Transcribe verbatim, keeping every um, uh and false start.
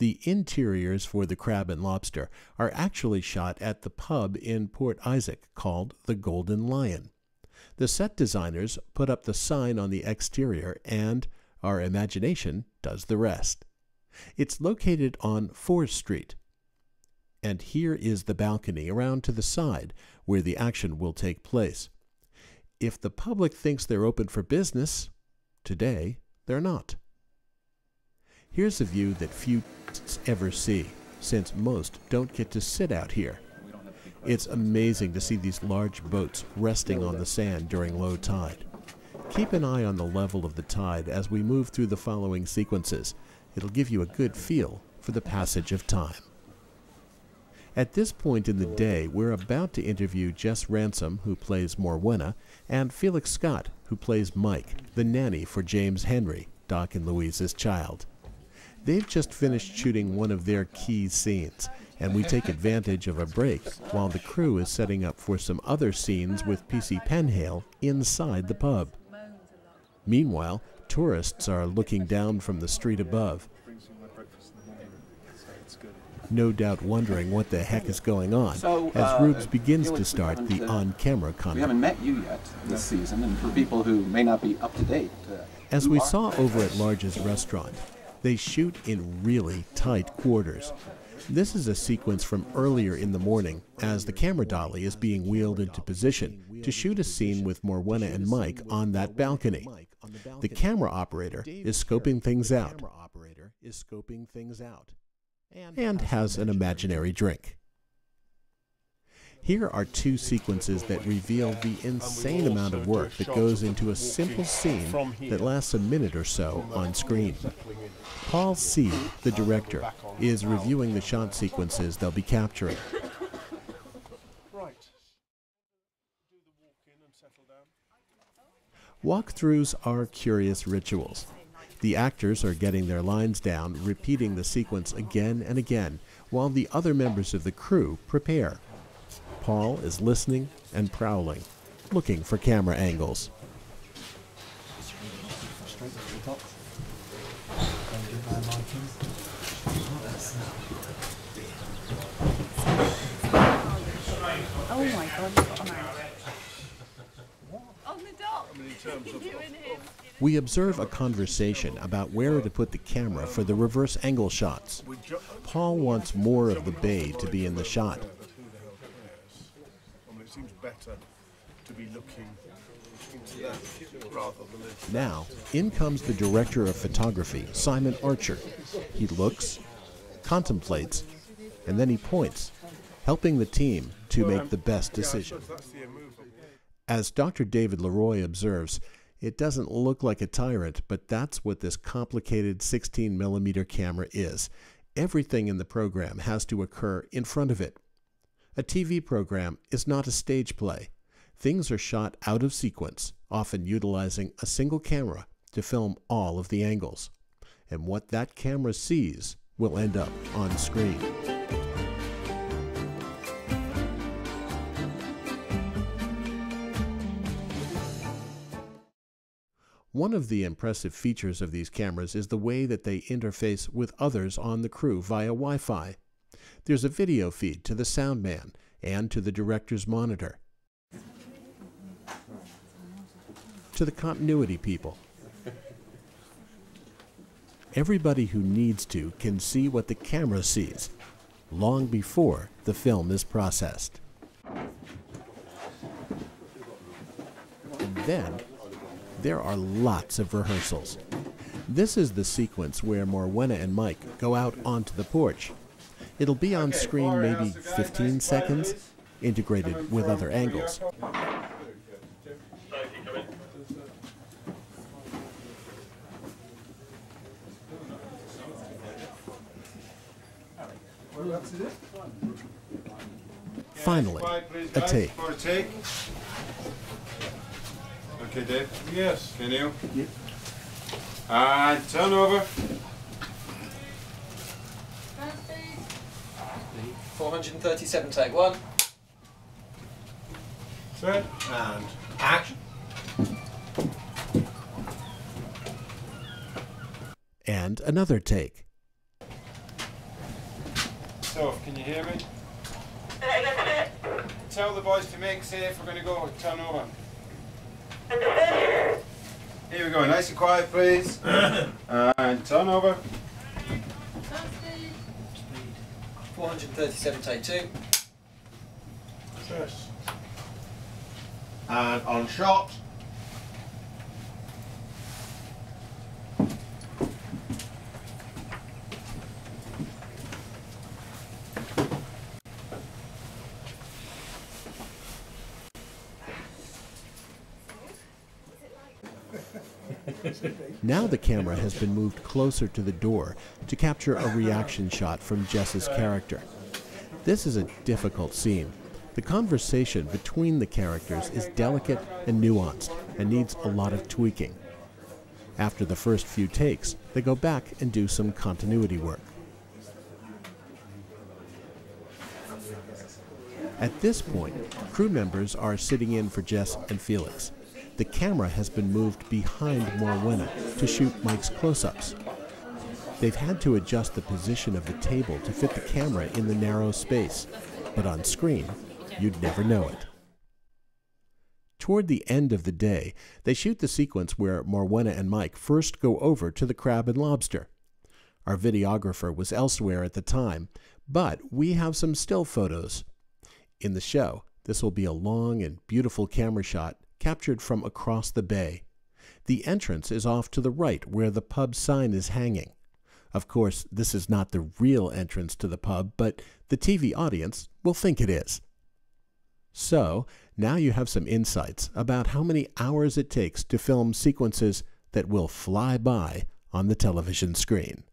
The interiors for the Crab and Lobster are actually shot at the pub in Port Isaac called the Golden Lion. The set designers put up the sign on the exterior and our imagination does the rest. It's located on Fore Street. And here is the balcony around to the side where the action will take place. If the public thinks they're open for business, today they're not. Here's a view that few ever see, since most don't get to sit out here. It's amazing to see these large boats resting on the sand during low tide. Keep an eye on the level of the tide as we move through the following sequences. It'll give you a good feel for the passage of time. At this point in the day, we're about to interview Jess Ransom, who plays Morweena, and Felix Scott, who plays Mike, the nanny for James Henry, Doc and Louise's child. They've just finished shooting one of their key scenes, and we take advantage of a break while the crew is setting up for some other scenes with P C Penhale inside the pub. Meanwhile, tourists are looking down from the street above, no doubt wondering what the heck is going on, so, uh, as Rubes begins to start the on-camera comment. We haven't met you yet this season, and for people who may not be up to date. Uh, as we saw over at Large's restaurant, they shoot in really tight quarters. This is a sequence from earlier in the morning as the camera dolly is being wheeled into position to shoot a scene with Morweena and Mike on that balcony. The camera operator is scoping things out and has an imaginary drink. Here are two sequences that reveal the insane amount of work that goes into a simple scene that lasts a minute or so on screen. Paul Seed, the director, is reviewing the shot sequences they'll be capturing. Walkthroughs are curious rituals. The actors are getting their lines down, repeating the sequence again and again, while the other members of the crew prepare. Paul is listening and prowling, looking for camera angles. Oh my God. On the dock. We observe a conversation about where to put the camera for the reverse angle shots. Paul wants more of the bay to be in the shot. Seems better to be looking into that rather than it. Now, in comes the director of photography, Simon Archer. He looks, contemplates, and then he points, helping the team to make the best decision. As Doctor David Leroy observes, it doesn't look like a tyrant, but that's what this complicated sixteen millimeter camera is. Everything in the program has to occur in front of it. A T V program is not a stage play. Things are shot out of sequence, often utilizing a single camera to film all of the angles. And what that camera sees will end up on screen. One of the impressive features of these cameras is the way that they interface with others on the crew via Wi-Fi. There's a video feed to the sound man and to the director's monitor, to the continuity people. Everybody who needs to can see what the camera sees long before the film is processed. And then there are lots of rehearsals. This is the sequence where Morweena and Mike go out onto the porch. It'll be on screen maybe fifteen seconds, integrated with other angles. Finally, a take. Okay, Dave. Yes. Can you? Yep. And turn over. four hundred thirty-seven, take one. Set and action. And another take. off. Can you hear me? Tell the boys to make safe. We're going to go turn over. Here we go. Nice and quiet, please. And turn over. four thirty-seven, take two. Yes. And on shot. Now the camera has been moved closer to the door to capture a reaction shot from Jess's character. This is a difficult scene. The conversation between the characters is delicate and nuanced and needs a lot of tweaking. After the first few takes, they go back and do some continuity work. At this point, crew members are sitting in for Jess and Felix. The camera has been moved behind Morweena to shoot Mike's close-ups. They've had to adjust the position of the table to fit the camera in the narrow space, but on screen, you'd never know it. Toward the end of the day, they shoot the sequence where Morweena and Mike first go over to the Crab and Lobster. Our videographer was elsewhere at the time, but we have some still photos. In the show, this will be a long and beautiful camera shot captured from across the bay. The entrance is off to the right where the pub sign is hanging. Of course, this is not the real entrance to the pub, but the T V audience will think it is. So, now you have some insights about how many hours it takes to film sequences that will fly by on the television screen.